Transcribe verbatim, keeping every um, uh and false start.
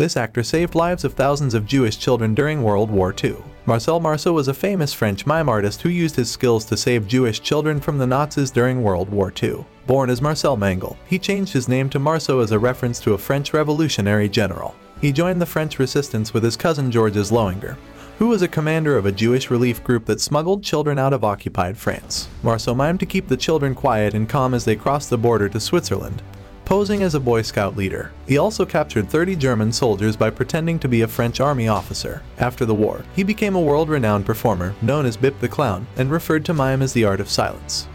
This actor saved lives of thousands of Jewish children during World War Two. Marcel Marceau was a famous French mime artist who used his skills to save Jewish children from the Nazis during World War Two. Born as Marcel Mangel, he changed his name to Marceau as a reference to a French revolutionary general. He joined the French Resistance with his cousin Georges Loinger, who was a commander of a Jewish relief group that smuggled children out of occupied France. Marceau mimed to keep the children quiet and calm as they crossed the border to Switzerland, posing as a Boy Scout leader. He also captured thirty German soldiers by pretending to be a French army officer. After the war, he became a world-renowned performer, known as Bip the Clown, and referred to mime as the art of silence.